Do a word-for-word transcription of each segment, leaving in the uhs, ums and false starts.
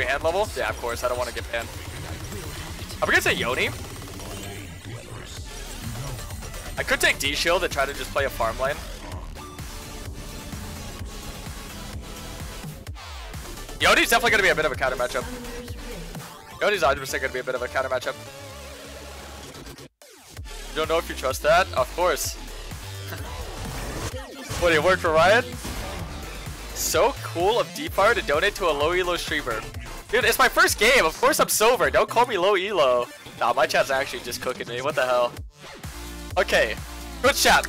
we hand level? Yeah, of course. I don't want to get banned. I'm going to say Yoni. I could take D shield and try to just play a farm lane. Yoni's definitely going to be a bit of a counter matchup. Yoni's one hundred percent going to be a bit of a counter matchup. You don't know if you trust that? Of course. What, it worked for Riot? So cool of D-Fire to donate to a low elo streamer. Dude, it's my first game. Of course I'm silver. Don't call me low elo. Nah, my chat's actually just cooking me. What the hell? Okay. Good chat.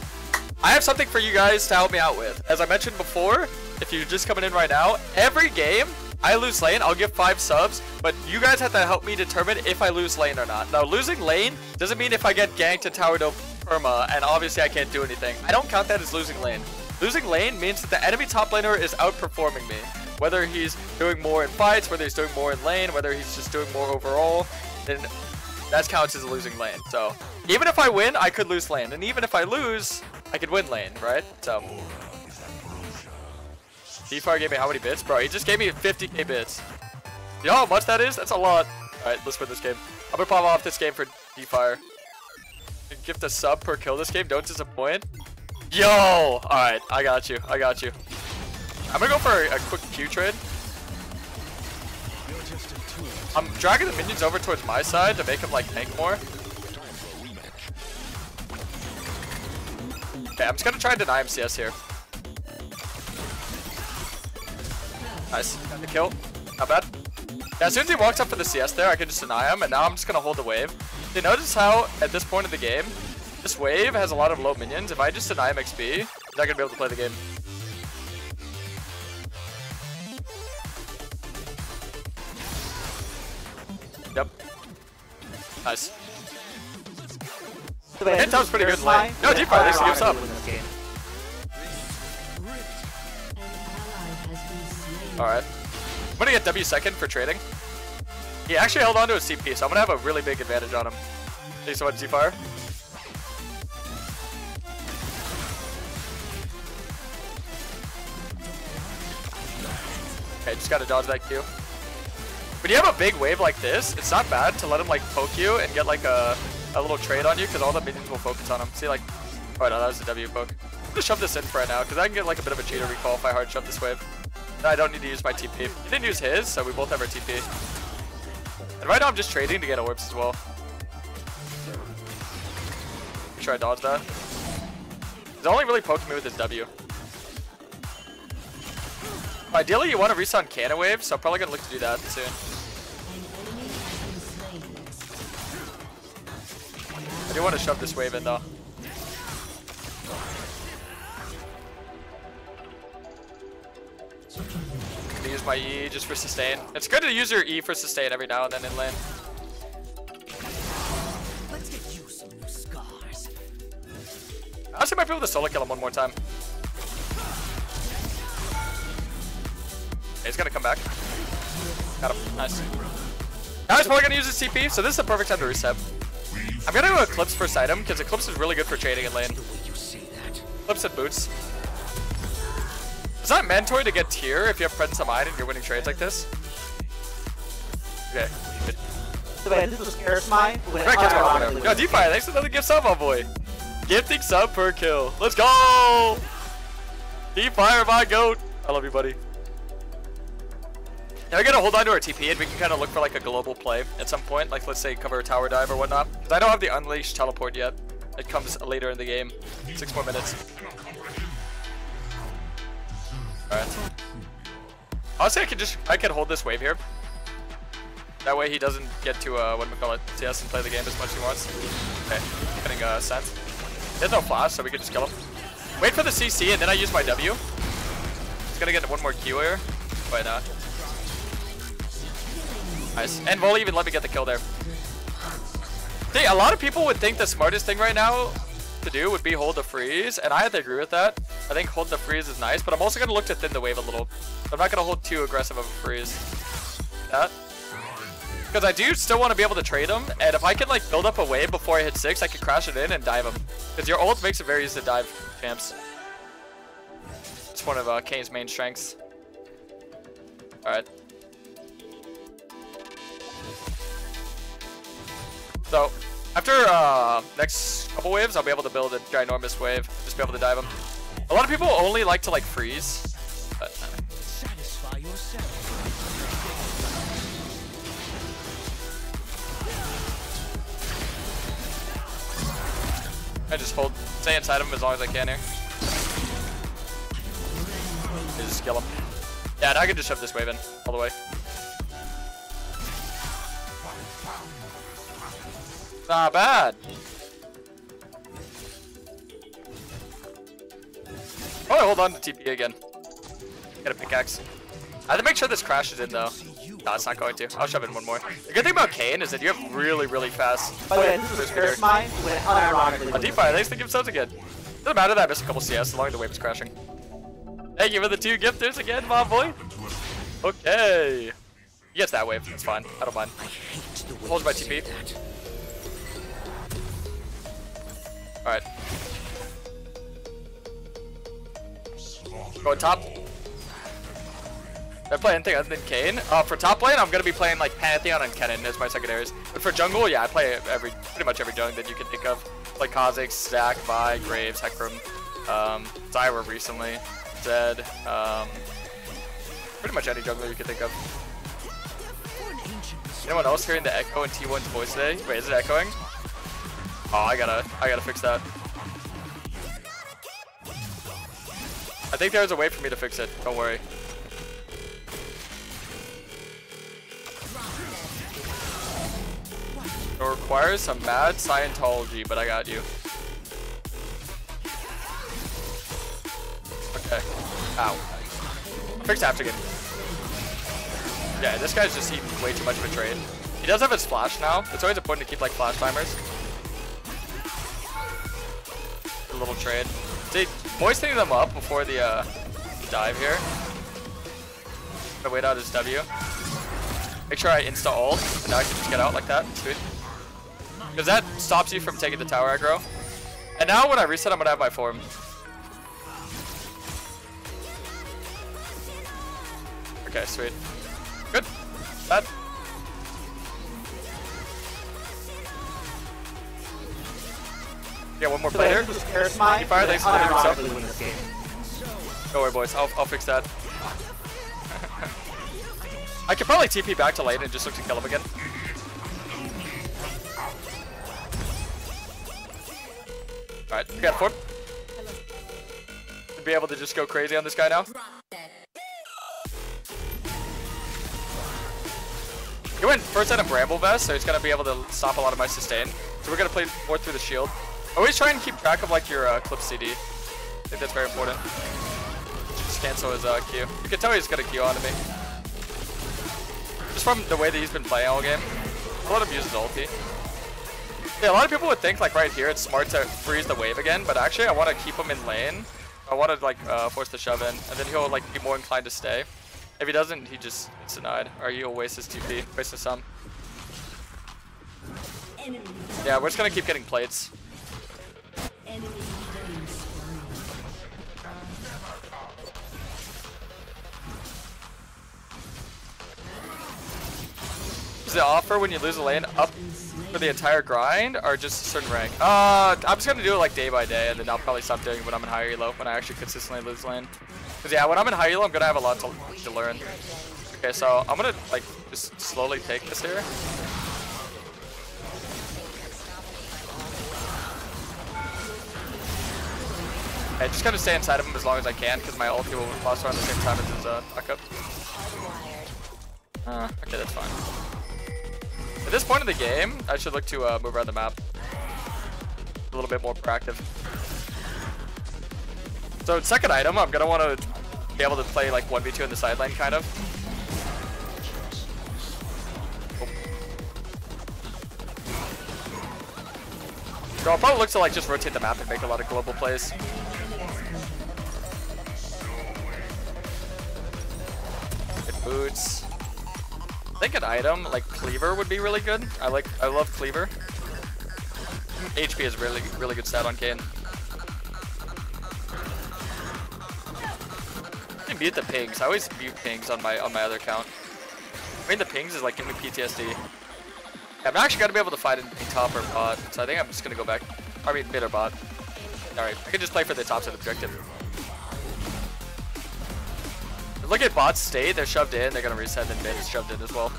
I have something for you guys to help me out with. As I mentioned before, if you're just coming in right now, every game I lose lane, I'll give five subs, but you guys have to help me determine if I lose lane or not. Now, losing lane doesn't mean if I get ganked and tower dope perma, and obviously I can't do anything. I don't count that as losing lane. Losing lane means that the enemy top laner is outperforming me. Whether he's doing more in fights, whether he's doing more in lane, whether he's just doing more overall, then that counts as losing lane. So, even if I win, I could lose lane. And even if I lose, I could win lane, right? So... D-Fire gave me how many bits? Bro, he just gave me fifty K bits. You know how much that is? That's a lot. Alright, let's win this game. I'm gonna pop off this game for D-Fire. Gift a sub per kill this game. Don't disappoint. Yo! Alright, I got you. I got you. I'm gonna go for a, a quick Q trade. I'm dragging the minions over towards my side to make him like tank more. Okay, I'm just gonna try and deny him C S here. Nice, got the kill. Not bad. Yeah, as soon as he walks up for the C S there, I can just deny him, and now I'm just gonna hold the wave. You notice how, at this point of the game, this wave has a lot of low minions. If I just deny him X P, he's not gonna be able to play the game. Yep. Nice. The hit time's pretty good lane. No, D five at least he gives up. Alright. I'm gonna get W second for trading. He actually held on to his C P, so I'm gonna have a really big advantage on him. Thanks so much, Z-Fire. Okay, just gotta dodge that Q. When you have a big wave like this, it's not bad to let him like poke you and get like a, a little trade on you, because all the minions will focus on him. See, like, oh no, that was a W poke. I'm gonna shove this in for right now, because I can get like a bit of a cheater recall if I hard shove this wave. No, I don't need to use my T P. He didn't use his, so we both have our T P. And right now I'm just trading to get orbs as well. Make sure I dodge that. He's only really poking me with his W. Ideally, you want to resound Cannon Wave, so I'm probably going to look to do that soon. I do want to shove this wave in though. I'm gonna use my E just for sustain. It's good to use your E for sustain every now and then in lane. Let's get you some new scars. I actually might be able to solo kill him one more time. He's gonna come back. Got him. Nice. Now he's probably gonna use his C P, so this is the perfect time to reset. I'm gonna go Eclipse first item, because Eclipse is really good for trading in lane. Eclipse and Boots. It's not mandatory to get tier if you have Prince of Mind and you're winning trades like this. Okay. Yo, D-Fire, thanks for another gift sub, my boy. Gifting sub per kill. Let's go! D-Fire, my goat. I love you, buddy. Now we're gonna hold on to our T P and we can kind of look for like a global play at some point. Like, let's say cover a tower dive or whatnot. Because I don't have the unleashed teleport yet. It comes later in the game. Six more minutes. Alright. Honestly, I could just I could hold this wave here. That way he doesn't get to uh what do we call it, C S and play the game as much as he wants. Okay, getting uh sent. There's no flash, so we can just kill him. Wait for the C C and then I use my W. It's gonna get one more Q here. Why not? Nice. And Volley even let me get the kill there. See, a lot of people would think the smartest thing right now to do would be hold the freeze, and I have to agree with that. I think hold the freeze is nice, but I'm also gonna look to thin the wave a little. I'm not gonna hold too aggressive of a freeze. That, because I do still want to be able to trade him, and if I can like build up a wave before I hit six, I can crash it in and dive him, because your ult makes it very easy to dive champs. It's one of uh, Kane's main strengths. All right, So after uh, next couple waves, I'll be able to build a ginormous wave. Just be able to dive them. A lot of people only like to like freeze. But, uh, satisfy yourself. I just hold, stay inside of him as long as I can here. I just kill him. Yeah, now I can just shove this wave in all the way. Not bad. Probably hold on to T P again. Get a pickaxe. I have to make sure this crashes in though. No, it's not going to. I'll shove in one more. The good thing about Kayn is that you have really, really fast. By the way, Earth Mine went unironically. On D-Fire, they used to give subs again. Doesn't matter that I missed a couple C S as long as the wave is crashing. Thank you for the two gifters again, my boy. Okay. He gets that wave. That's fine. I don't mind. Hold my T P. Alright. Going top. I play anything other than Kayn. Uh, for top lane, I'm gonna be playing like Pantheon and Kennen as my secondaries. But for jungle, yeah, I play every pretty much every jungle that you can think of, like Kha'Zix, Zack, Vi, Graves, Hecarim, um, Zyra recently, Zed, um, pretty much any jungle you can think of. Anyone else hearing the echo in T one's voice today? Wait, is it echoing? Oh, I gotta, I gotta fix that. I think there's a way for me to fix it. Don't worry. It requires some mad Scientology, but I got you. Okay. Ow. Fixed Haptigan. Yeah, this guy's just eating way too much of a trade. He does have his flash now. It's always important to keep like flash timers. A little trade. See, moistening them up before the uh, dive here. I'm gonna wait out his W. Make sure I insta ult, but now I can just get out like that. Sweet. Because that stops you from taking the tower aggro. And now when I reset, I'm going to have my form. Okay, sweet. Good. Bad. Yeah, one more so player. Fire, thanks for doing yourself. Don't worry, boys. I'll, I'll fix that. I could probably T P back to lane and just look to kill him again. Alright, we got form. To be able to just go crazy on this guy now. He went first out of Bramble Vest, so he's going to be able to stop a lot of my sustain. So we're going to play more through the shield. Always try and keep track of like your uh, Eclipse C D. I think that's very important. Just cancel his uh, Q. You can tell he's going to Q onto me. Just from the way that he's been playing all game. I'll let him use his ulti. Yeah, a lot of people would think like right here it's smart to freeze the wave again, but actually I want to keep him in lane. I want to like uh, force the shove in, and then he'll like be more inclined to stay. If he doesn't, he just gets denied, or he'll waste his T P, waste his sum. Yeah, we're just gonna keep getting plates. The offer when you lose a lane up for the entire grind or just a certain rank? Uh, I'm just gonna do it like day by day, and then I'll probably stop doing it when I'm in higher elo, when I actually consistently lose lane. Cause yeah, when I'm in higher elo, I'm gonna have a lot to, to learn. Okay, so I'm gonna like just slowly take this here. I just gotta stay inside of him as long as I can, cause my ulti will blast around the same time as his uh, backup. Uh, okay, that's fine. At this point in the game, I should look to uh, move around the map. A little bit more proactive. So second item, I'm going to want to be able to play like one v two in the side lane, kind of. Oh. So I'll probably look to like just rotate the map and make a lot of global plays. Good boots. I think an item like Cleaver would be really good. I like, I love Cleaver. H P is really, really good stat on Kayn. I can mute the pings. I always mute pings on my on my other account. I mean, the pings is like giving me P T S D. Yeah, I'm actually gonna be able to fight in a top or bot, so I think I'm just gonna go back. I mean, mid or bot. Alright, I can just play for the top side objective. Look at bot's state, they're shoved in, they're gonna reset, and mid is shoved in as well.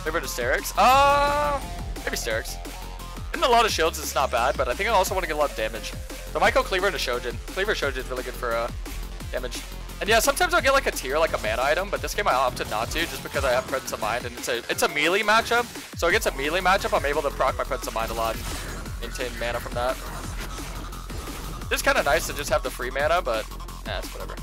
Cleaver to Sterix. Uh, maybe Sterix. Getting a lot of shields is not bad, but I think I also want to get a lot of damage. So I might go Cleaver to Shoujin. Cleaver Shoujin is really good for uh, damage. And yeah, sometimes I'll get like a tier, like a mana item, but this game I opted not to just because I have Prince of Mind, and it's a it's a melee matchup. So against a melee matchup, I'm able to proc my Prince of Mind a lot and gain mana from that. It's kind of nice to just have the free mana, but nah, it's whatever.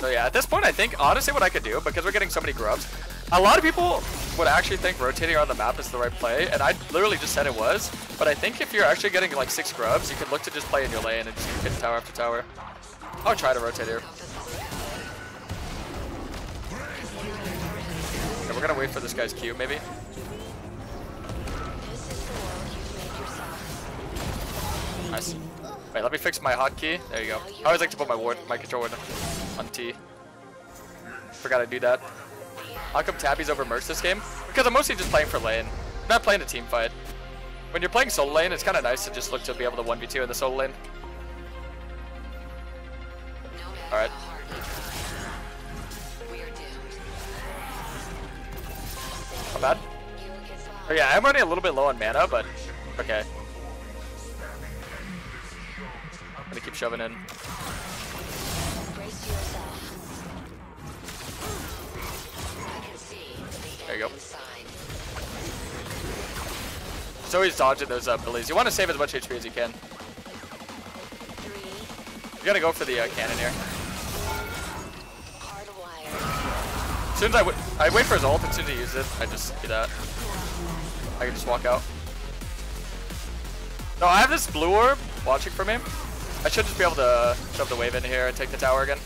So yeah, at this point, I think honestly what I could do, because we're getting so many grubs, a lot of people would actually think rotating around the map is the right play, and I literally just said it was, but I think if you're actually getting like six grubs, you could look to just play in your lane and just hit tower after tower. I'll try to rotate here. Okay, we're gonna wait for this guy's Q, maybe. Nice. Wait, let me fix my hotkey. There you go. I always like to put my ward, my control ward on T. Forgot to do that. How come Tabby's over Mercs this game? Because I'm mostly just playing for lane. I'm not playing a team fight. When you're playing solo lane, it's kind of nice to just look to be able to one v two in the solo lane. Alright. Not bad. Oh yeah, I'm running a little bit low on mana, but okay. I'm gonna keep shoving in. There you go. He's always dodging those uh, bullies. You want to save as much H P as you can. You gotta go for the uh, cannon here. As soon as I, w I wait for his ult, and as soon as he uses it, I just do that. I can just walk out. No, I have this blue orb watching for me. I should just be able to shove the wave in here and take the tower again.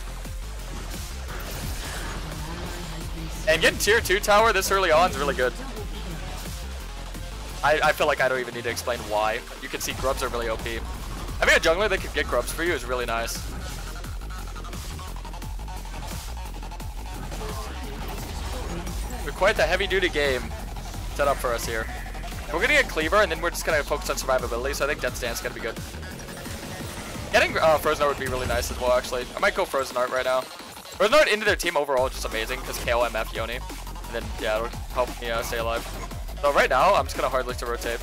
And getting tier two tower this early on is really good. I, I feel like I don't even need to explain why. You can see grubs are really O P. Having a jungler that can get grubs for you is really nice. We're quite the heavy-duty game set up for us here. We're gonna get Cleaver, and then we're just gonna focus on survivability, so I think Death Dance is gonna be good. Getting uh, Frozen Heart would be really nice as well, actually. I might go Frozen Heart right now. Frozen Heart into their team overall just amazing, because K O M F Yoni. And then, yeah, it'll help me uh, stay alive. So right now, I'm just going to hard look to rotate.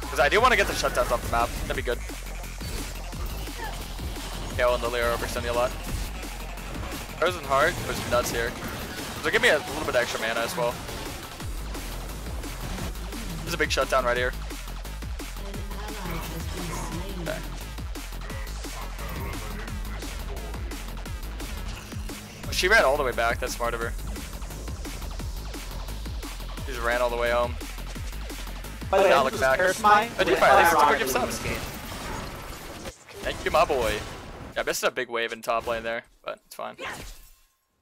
Because I do want to get the shutdowns off the map. That'd be good. K O and Lily are overextending a lot. Frozen Heart was nuts here. So give me a little bit of extra mana as well. There's a big shutdown right here. Okay. She ran all the way back, that's smart of her. She just ran all the way home. By the way, not look back. My oh, D-Fire, they subs. Thank you, my boy. Yeah, this is a big wave in top lane there, but it's fine.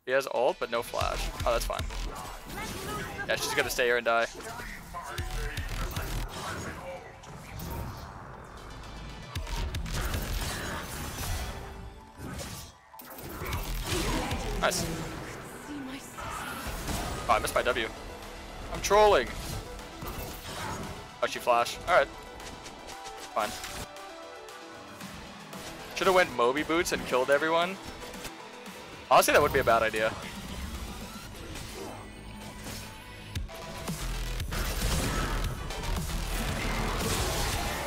He has ult, but no flash. Oh, that's fine. Yeah, she's gonna stay here and die. Nice. Oh, I missed my W. I'm trolling. Oh, she flashed. Alright. Fine. Should have went Moby Boots and killed everyone. Honestly, that would be a bad idea.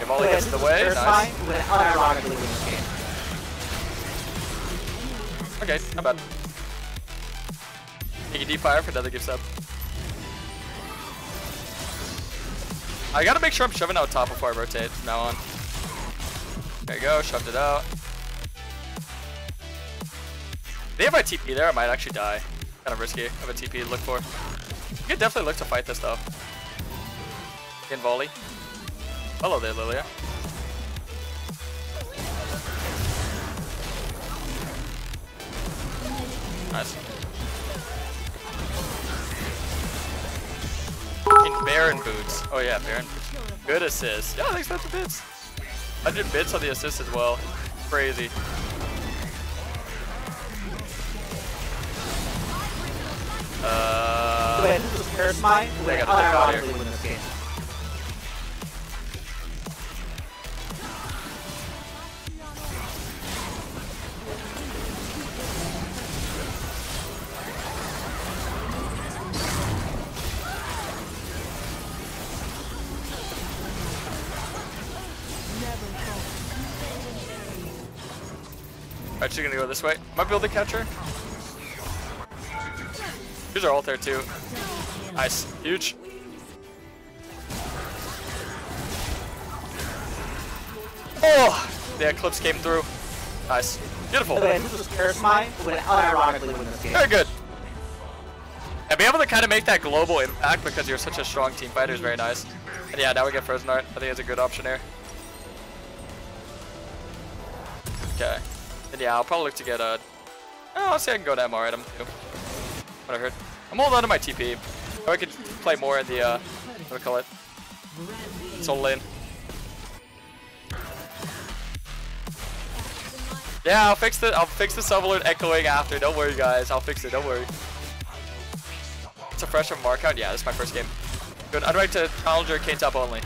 If all gets in the way, nice. Okay, not bad. Taking D-Fire for another gift sub. I gotta make sure I'm shoving out top before I rotate from now on. There you go, shoved it out. If they have my T P there, I might actually die. Kind of risky. I have a T P to look for. You can definitely look to fight this though. In volley. Hello there, Lilia. Nice. Baron Boots. Oh yeah, Baron. Good assist. Yeah, thanks for the bits. one hundred bits on the assist as well. Crazy. Earth Mine would unironically win this game. Alright, she's gonna go this way. Might be able to catch her. Here's our ult there too. Nice. Huge. Oh! The Eclipse came through. Nice. Beautiful. Okay, this is Earth Mine would unironically win this game. Very good. And being able to kind of make that global impact because you're such a strong team fighter is very nice. And yeah, now we get Frozen Heart. I think it's a good option here. Okay. And yeah, I'll probably look to get a... Oh, I'll see I can go to M R item too. Whatever. I'm holding on to my T P. Or I could play more in the, uh... what do we call it? Soul lane. Yeah, I'll fix the... I'll fix the Silverlord echoing after. Don't worry, guys. I'll fix it. Don't worry. It's a fresh markout. Yeah, this is my first game. Good. I'd like to challenger Kayn top only.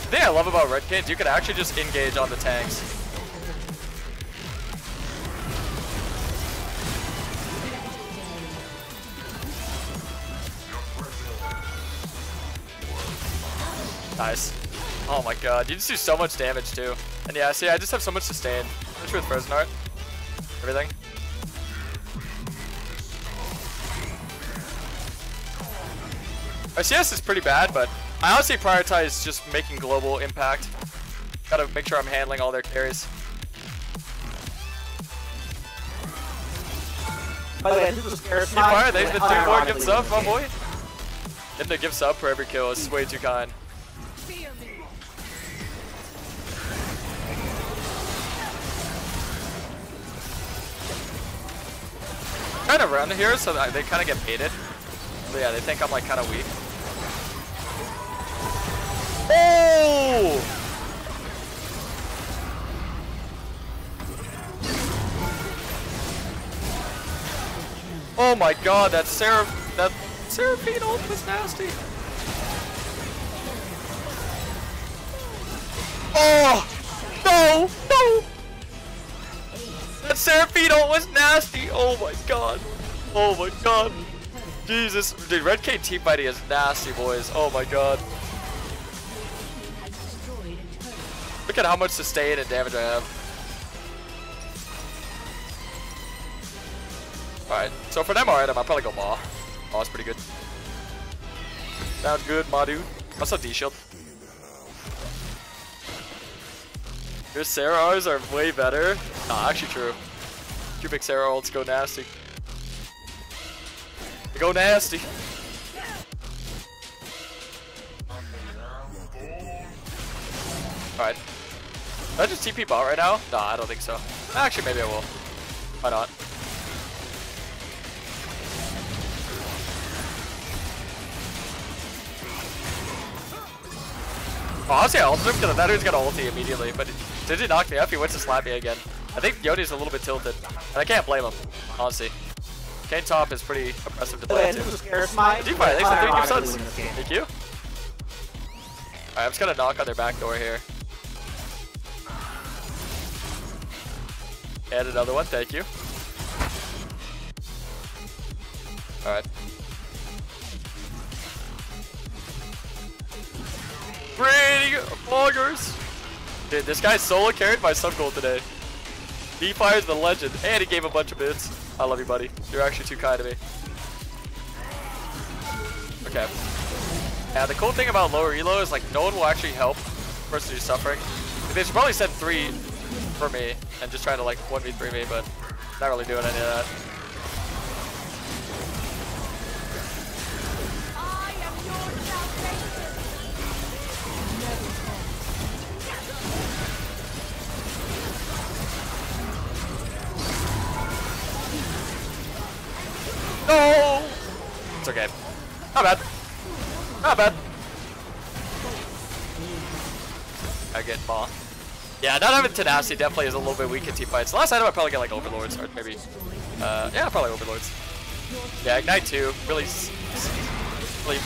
The thing I love about Red Kayn, you can actually just engage on the tanks. Nice. Oh my god, you just do so much damage too. And yeah, see, I just have so much sustain. Especially with Frozen Heart. Everything. Our C S is pretty bad, but I honestly prioritize just making global impact. Gotta make sure I'm handling all their carries. By the way, this is Earth Mine. They've been doing more give sub, my boy. Them to give sub for every kill is way too kind. Kind of run here, so they kind of get baited. But yeah, they think I'm like kind of weak. Oh! Oh my god, that Seraph, that Seraphine ult was nasty. Oh! No! No! That Seraphine ult was nasty! Oh my god. Oh my god. Jesus. Dude, Red Kayn team fighting is nasty, boys. Oh my god. Look at how much sustain and damage I have. Alright, so for an M R item, I'll probably go Maw. Maw's pretty good. Sounds good, Maw dude. What's up, D shield? Your Sarahs are way better. Nah, actually true. Cubic Sarah ults go nasty. They go nasty. Alright. Did I just T P bot right now? Nah, I don't think so. Actually, maybe I will. Why not? Oh, honestly, I ulted him because that dude's got an ulti immediately, but did he knock me up? He went to slap me again. I think Yoni's a little bit tilted, and I can't blame him, honestly. Kayn top is pretty oppressive to play too. D-Fire, thanks for three gift subs. Thank you. Alright, I'm just gonna knock on their back door here. Add another one, thank you. Alright. Pretty vloggers! Dude, this guy's solo carried by sub goal today. D-Fire's the legend, and he gave a bunch of bits. I love you, buddy. You're actually too kind to me. Okay. Yeah, the cool thing about lower elo is like no one will actually help the person who's suffering. They should probably send three for me and just try to like one v three me, but not really doing any of that. I am your salvation. No! It's okay. Not bad. Not bad. again, Maw. Yeah, not having Tenacity definitely is a little bit weak in team fights. Last item I probably get like Overlords, or maybe, uh, yeah, probably Overlords. Yeah, Ignite two really, really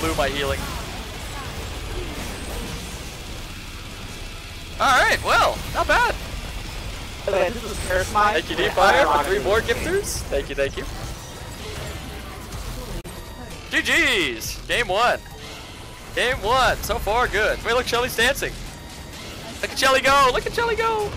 blew my healing. Alright, well, not bad. Okay, this was terrifying. Thank you, D-Fire, for three more gifters. Thank you, thank you. G G's! Game one. Game one. So far, good. Wait, look, Shelly's dancing. Look at Shelly go! Look at Shelly go!